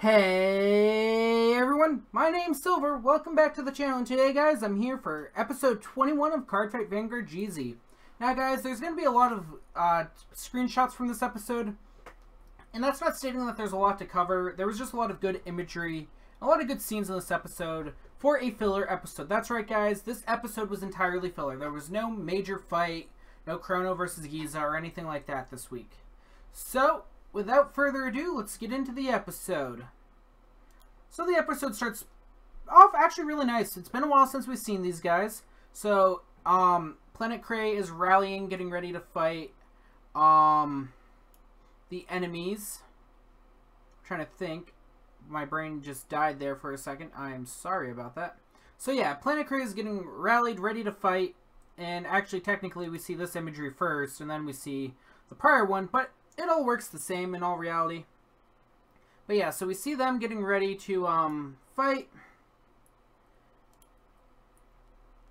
Hey everyone, my name's Silver, welcome back to the channel, and today guys I'm here for episode 21 of Cardfight Vanguard GZ. Now guys, there's going to be a lot of screenshots from this episode, and that's not stating that there's a lot to cover. There was just a lot of good imagery, a lot of good scenes in this episode for a filler episode. That's right guys, this episode was entirely filler. There was no major fight, no Chrono versus Giza or anything like that this week. So, without further ado, let's get into the episode. So the episode starts off actually really nice. It's been a while since we've seen these guys. So, Planet Cray is rallying, getting ready to fight, the enemies. I'm trying to think. My brain just died there for a second. I'm sorry about that. So yeah, Planet Cray is getting rallied, ready to fight. And actually, technically, we see this imagery first, and then we see the prior one. But it all works the same in all reality. But yeah, so we see them getting ready to fight.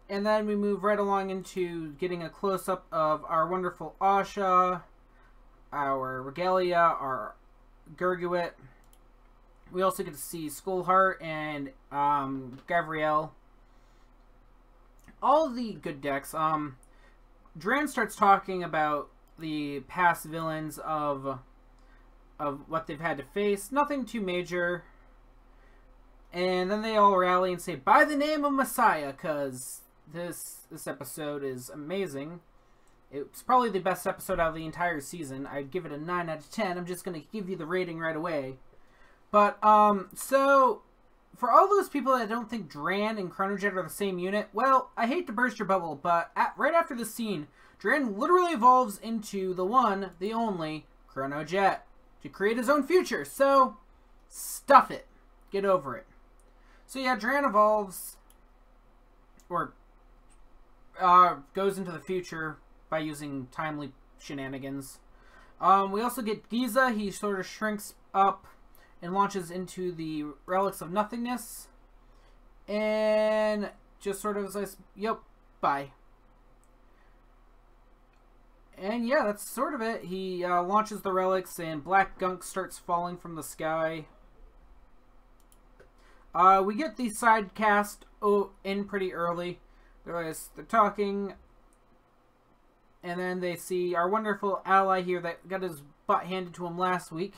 And then we move right along into getting a close-up of our wonderful Asha, our Regalia, our Gurguit. We also get to see Skullheart and Gavriel. All the good decks. Dran starts talking about the past villains of what they've had to face. Nothing too major. And then they all rally and say, by the name of Messiah, because this episode is amazing. It's probably the best episode out of the entire season. I'd give it a 9 out of 10. I'm just going to give you the rating right away. But, so, for all those people that don't think Dran and Chronojet are the same unit, well, I hate to burst your bubble, but right after this scene, Dran literally evolves into the one, the only, Chronojet, to create his own future. So, stuff it. Get over it. So yeah, Dran evolves, or goes into the future by using timely shenanigans. We also get Giza. He sort of shrinks up and launches into the Relics of Nothingness. And just sort of is like, yep, bye. And yeah, that's sort of it. He launches the relics and black gunk starts falling from the sky. We get the side cast in pretty early. They're talking. And then they see our wonderful ally here that got his butt handed to him last week.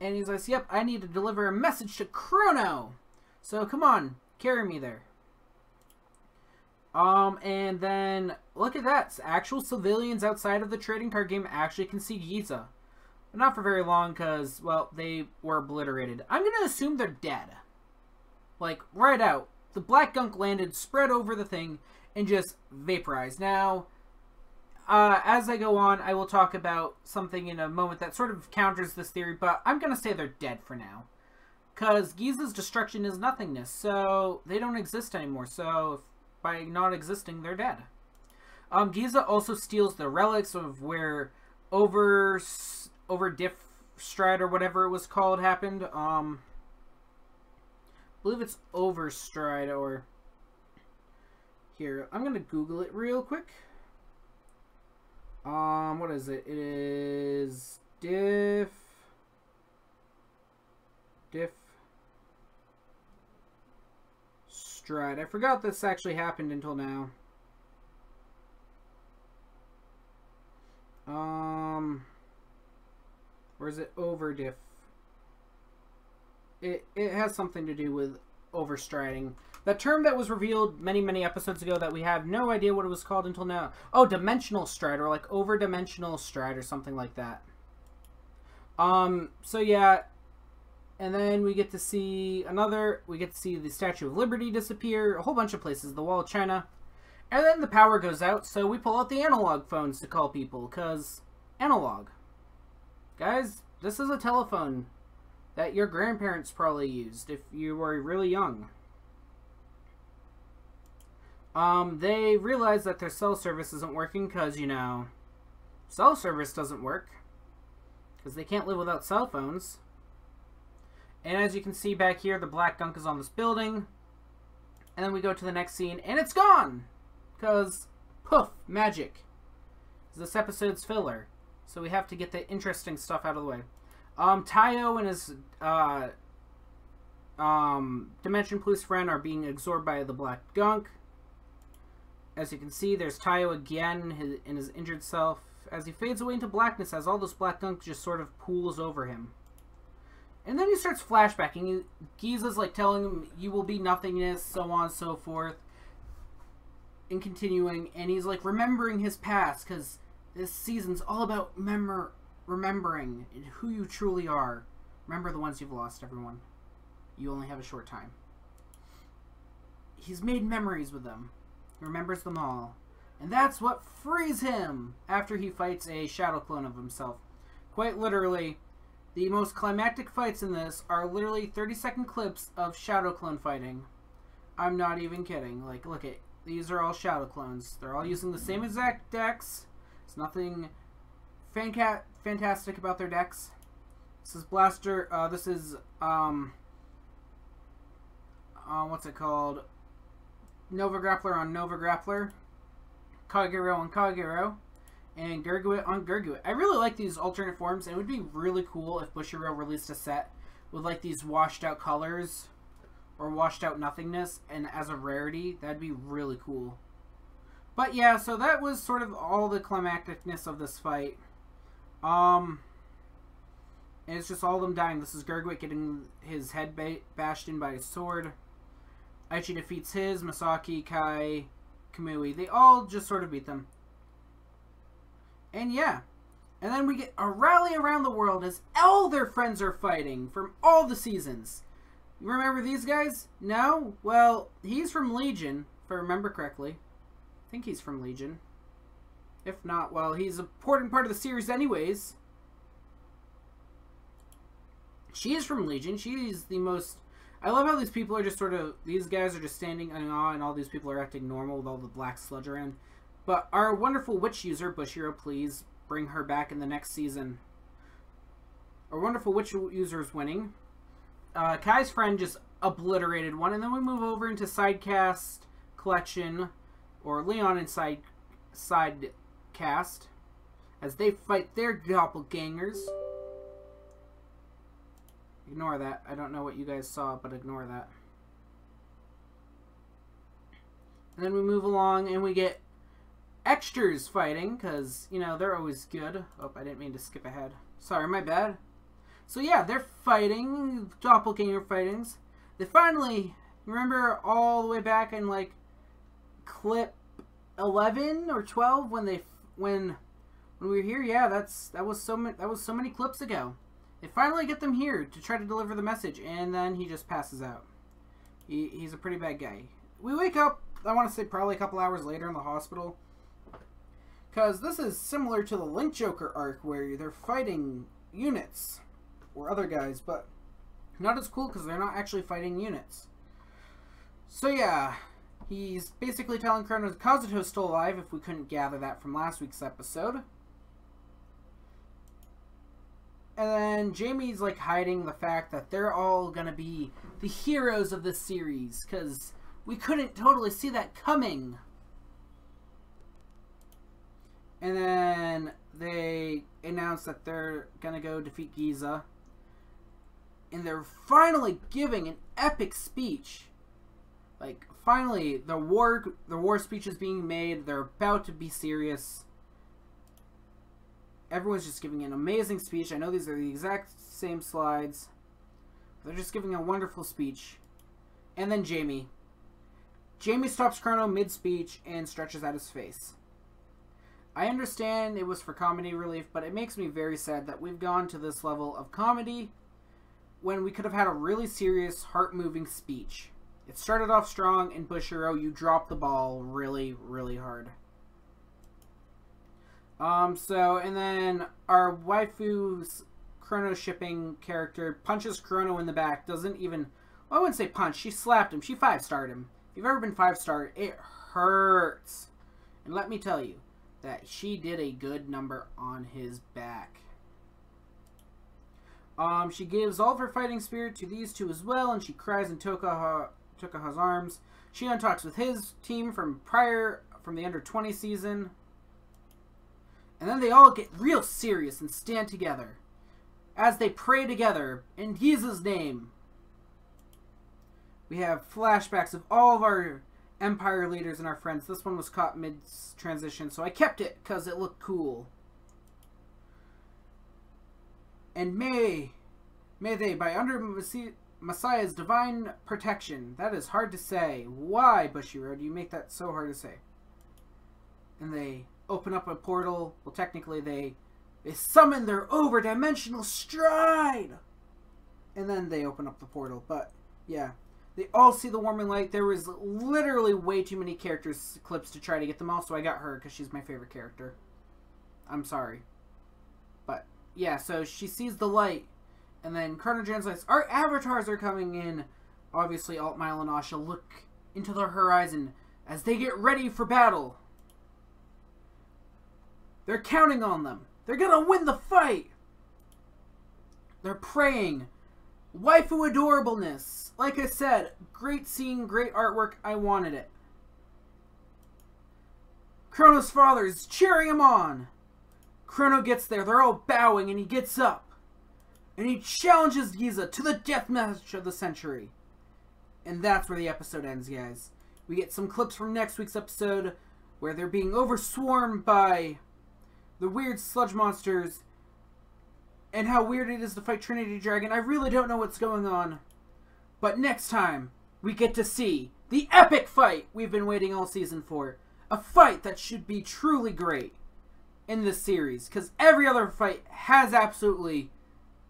And he's like, yep, I need to deliver a message to Chrono. So come on, carry me there. And then, look at that. Actual civilians outside of the trading card game actually can see Giza. But not for very long, because, well, they were obliterated. I'm going to assume they're dead. Like, right out. The black gunk landed, spread over the thing, and just vaporized. Now, as I go on, I will talk about something in a moment that sort of counters this theory, but I'm going to say they're dead for now. Because Giza's destruction is nothingness, so they don't exist anymore, so... By not existing, they're dead. Giza also steals the relics of where Over-Stride or whatever it was called happened. I believe it's Over-Stride or... Here, I'm going to Google it real quick. What is it? It is... Stride. I forgot this actually happened until now. Or is it overdiff? It has something to do with overstriding. That term that was revealed many episodes ago that we have no idea what it was called until now. Oh, dimensional stride, or like over-dimensional stride or something like that. So yeah. And then we get to see another, we get to see the Statue of Liberty disappear, a whole bunch of places, the Wall of China. And then the power goes out, so we pull out the analog phones to call people, because analog. Guys, this is a telephone that your grandparents probably used if you were really young. They realize that their cell service isn't working because, you know, cell service doesn't work. Because they can't live without cell phones. And as you can see back here, the black gunk is on this building. And then we go to the next scene, and it's gone! Because, poof, magic. This episode's filler. So we have to get the interesting stuff out of the way. Tayo and his Dimension Plus friend are being absorbed by the black gunk. As you can see, there's Tayo again in his injured self. As he fades away into blackness, as all this black gunk just sort of pools over him. And then he starts flashbacking. Giza's like telling him, you will be nothingness, so on and so forth. And continuing, and he's like remembering his past, because this season's all about remembering who you truly are. Remember the ones you've lost, everyone. You only have a short time. He's made memories with them. He remembers them all. And that's what frees him after he fights a shadow clone of himself. Quite literally, the most climactic fights in this are literally 30-second clips of shadow clone fighting. I'm not even kidding. Like, look at, these are all shadow clones. They're all using the same exact decks. There's nothing fantastic about their decks. This is Blaster, what's it called? Nova Grappler on Nova Grappler. Kagero on Kagero, and Gurguit on Gurguit. I really like these alternate forms, and it would be really cool if Bushiroad released a set with like these washed out colors or washed out nothingness, and as a rarity, that'd be really cool. But yeah, so that was sort of all the climacticness of this fight. And it's just all of them dying. This is Gurguit getting his head bashed in by his sword. Aichi defeats his, Masaki, Kai, Kamui. They all just sort of beat them. And yeah. And then we get a rally around the world as all their friends are fighting from all the seasons. You remember these guys? No? Well, he's from Legion, if I remember correctly. I think he's from Legion. If not, well, he's an important part of the series anyways. She is from Legion. She is the most... I love how these people are just sort of... These guys are just standing in awe, and all these people are acting normal with all the black sludge around. But our wonderful witch user, Bushiroad, please bring her back in the next season. Our wonderful witch user is winning. Kai's friend just obliterated one. And then we move over into Sidecast Collection, or Leon and Sidecast, as they fight their doppelgangers. Ignore that. I don't know what you guys saw, but ignore that. And then we move along and we get extras fighting, because, you know, they're always good. Oh, I didn't mean to skip ahead. Sorry, my bad. So yeah, they're fighting, doppelganger fightings. They finally, remember all the way back in like clip 11 or 12 when they when we were here? Yeah, that was so many clips ago. They finally get them here to try to deliver the message, and then he just passes out. He's a pretty bad guy. We wake up, I want to say probably a couple hours later in the hospital, because this is similar to the Link Joker arc where they're fighting units or other guys, but not as cool because they're not actually fighting units. So yeah, he's basically telling Chrono Kazuto's still alive, if we couldn't gather that from last week's episode. And then Jamie's like hiding the fact that they're all gonna be the heroes of this series, because we couldn't totally see that coming. And then they announce that they're gonna go defeat Giza. And they're finally giving an epic speech. Like, finally, the war speech is being made. They're about to be serious. Everyone's just giving an amazing speech. I know these are the exact same slides. They're just giving a wonderful speech. And then Jamie. Jamie stops Chrono mid-speech and stretches out his face. I understand it was for comedy relief, but it makes me very sad that we've gone to this level of comedy when we could have had a really serious, heart-moving speech. It started off strong, and Bushiroad, you dropped the ball really, really hard. And then our waifu's Chrono shipping character punches Chrono in the back. Doesn't even, well, I wouldn't say punch. She slapped him. She five-starred him. If you've ever been five-starred, it hurts. And let me tell you that she did a good number on his back. She gives all of her fighting spirit to these two as well, and she cries in Tokaha's arms. She untalks with his team from the under-20 season. And then they all get real serious and stand together. as they pray together in Giza's name. We have flashbacks of all of our Empire leaders and our friends. This one was caught mid-transition, so I kept it because it looked cool. And may they, by under Messiah's divine protection. That is hard to say. Why, Bushiroad? You make that so hard to say. And they open up a portal. Well, technically, they summon their over-dimensional stride. And then they open up the portal. But, yeah. They all see the warming light. There was literally way too many characters clips to try to get them all, so I got her because she's my favorite character. I'm sorry. But, yeah, so she sees the light. And then Chrono translates, our avatars are coming in. Obviously, Altmile and Asha look into the horizon as they get ready for battle. They're counting on them. They're gonna win the fight. They're praying. Waifu adorableness. Like I said, great scene, great artwork. I wanted it. Chrono's father is cheering him on. Chrono gets there. They're all bowing and he gets up. And he challenges Giza to the death match of the century. And that's where the episode ends, guys. We get some clips from next week's episode where they're being overswarmed by the weird sludge monsters and how weird it is to fight Trinity Dragon. I really don't know what's going on. But next time, we get to see the epic fight we've been waiting all season for. A fight that should be truly great in this series, because every other fight has absolutely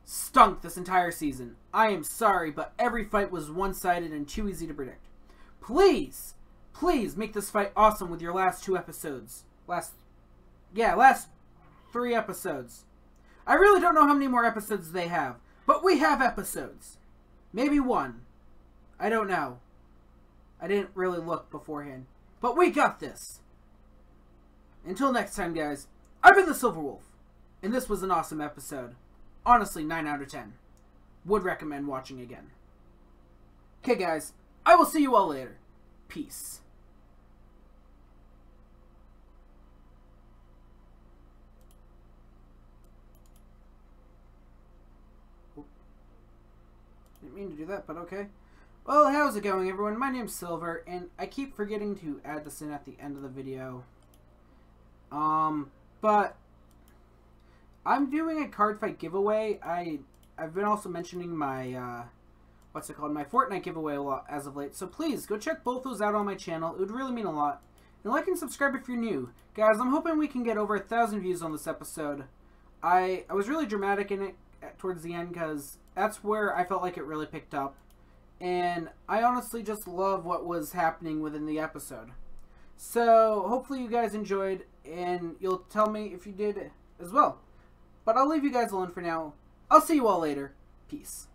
stunk this entire season. I am sorry, but every fight was one-sided and too easy to predict. Please, please make this fight awesome with your last two episodes. Last three episodes. I really don't know how many more episodes they have, but we have episodes. Maybe one. I don't know. I didn't really look beforehand, but we got this. Until next time, guys, I've been the Silver Wolf, and this was an awesome episode. Honestly, 9 out of 10. Would recommend watching again. Okay, guys. I will see you all later. Peace. Didn't mean to do that, but okay. Well, how's it going, everyone? My name's Silver, and I keep forgetting to add this in at the end of the video. But I'm doing a card fight giveaway. I've been also mentioning my, my Fortnite giveaway a lot as of late. So please, go check both those out on my channel. It would really mean a lot. And like and subscribe if you're new. Guys, I'm hoping we can get over 1,000 views on this episode. I was really dramatic in it towards the end because that's where I felt like it really picked up. And I honestly just love what was happening within the episode. So hopefully you guys enjoyed and you'll tell me if you did as well. But I'll leave you guys alone for now. I'll see you all later. Peace.